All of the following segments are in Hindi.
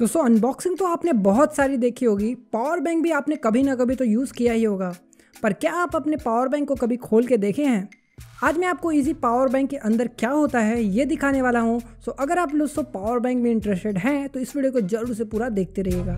दोस्तों अनबॉक्सिंग तो आपने बहुत सारी देखी होगी, पावर बैंक भी आपने कभी ना कभी तो यूज़ किया ही होगा, पर क्या आप अपने पावर बैंक को कभी खोल के देखे हैं? आज मैं आपको इजी पावर बैंक के अंदर क्या होता है ये दिखाने वाला हूँ। सो अगर आप दोस्तों पावर बैंक में इंटरेस्टेड हैं तो इस वीडियो को जरूर से पूरा देखते रहिएगा।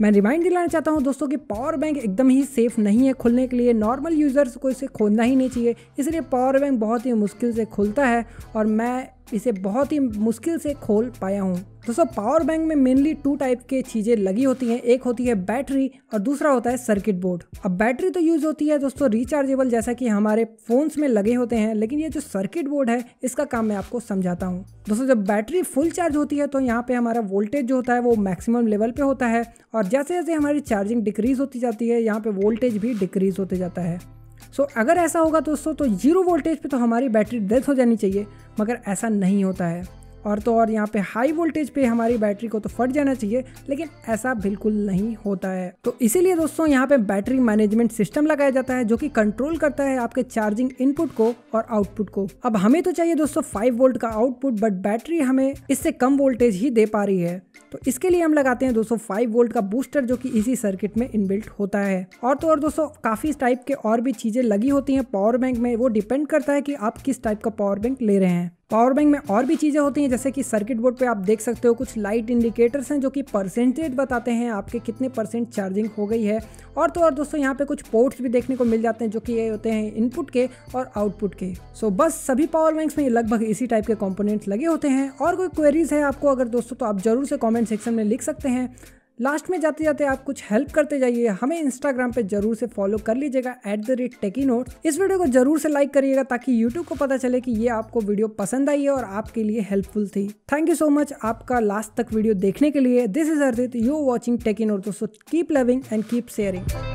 मैं रिमाइंड दिलाना चाहता हूं दोस्तों कि पावर बैंक एकदम ही सेफ़ नहीं है खोलने के लिए। नॉर्मल यूज़र्स को इसे खोलना ही नहीं चाहिए, इसलिए पावर बैंक बहुत ही मुश्किल से खुलता है और मैं इसे बहुत ही मुश्किल से खोल पाया हूं। दोस्तों पावर बैंक में मेनली 2 टाइप के चीज़ें लगी होती हैं, एक होती है बैटरी और दूसरा होता है सर्किट बोर्ड। अब बैटरी तो यूज़ होती है दोस्तों रिचार्जेबल, जैसा कि हमारे फ़ोन्स में लगे होते हैं, लेकिन ये जो सर्किट बोर्ड है इसका काम मैं आपको समझाता हूँ। दोस्तों जब बैटरी फुल चार्ज होती है तो यहाँ पर हमारा वोल्टेज जो होता है वो मैक्सिमम लेवल पर होता है, और जैसे जैसे हमारी चार्जिंग डिक्रीज़ होती जाती है यहाँ पर वोल्टेज भी डिक्रीज़ होते जाता है। सो अगर ऐसा होगा दोस्तों तो 0 वोल्टेज पे तो हमारी बैटरी डेथ हो जानी चाहिए, मगर ऐसा नहीं होता है। और तो और यहाँ पे हाई वोल्टेज पे हमारी बैटरी को तो फट जाना चाहिए, लेकिन ऐसा बिल्कुल नहीं होता है। तो इसीलिए दोस्तों यहाँ पे बैटरी मैनेजमेंट सिस्टम लगाया जाता है जो कि कंट्रोल करता है आपके चार्जिंग इनपुट को और आउटपुट को। अब हमें तो चाहिए दोस्तों 5 वोल्ट का आउटपुट, बट बैटरी हमें इससे कम वोल्टेज ही दे पा रही है, तो इसके लिए हम लगाते हैं दोस्तों 5 वोल्ट का बूस्टर जो कि इसी सर्किट में इनबिल्ट होता है। और तो और दोस्तों काफ़ी टाइप के और भी चीज़ें लगी होती हैं पावर बैंक में, वो डिपेंड करता है कि आप किस टाइप का पावर बैंक ले रहे हैं। पावर बैंक में और भी चीज़ें होती हैं, जैसे कि सर्किट बोर्ड पे आप देख सकते हो कुछ लाइट इंडिकेटर्स हैं जो कि परसेंटेज बताते हैं आपके कितने % चार्जिंग हो गई है। और तो और दोस्तों यहाँ पे कुछ पोर्ट्स भी देखने को मिल जाते हैं जो कि ये होते हैं इनपुट के और आउटपुट के। सो बस सभी पावर बैंक्स में लगभग इसी टाइप के कॉम्पोनेंट्स लगे होते हैं। और कोई क्वेरीज है आपको अगर दोस्तों तो आप ज़रूर से कॉमेंट सेक्शन में लिख सकते हैं। लास्ट में जाते जाते आप कुछ हेल्प करते जाइए, हमें इंस्टाग्राम पे जरूर से फॉलो कर लीजिएगा @techynotes। इस वीडियो को जरूर से लाइक करिएगा ताकि यूट्यूब को पता चले कि ये आपको वीडियो पसंद आई है और आपके लिए हेल्पफुल थी। थैंक यू सो मच आपका लास्ट तक वीडियो देखने के लिए। This is Arthit, you watching techy notes. Keep loving and keep sharing.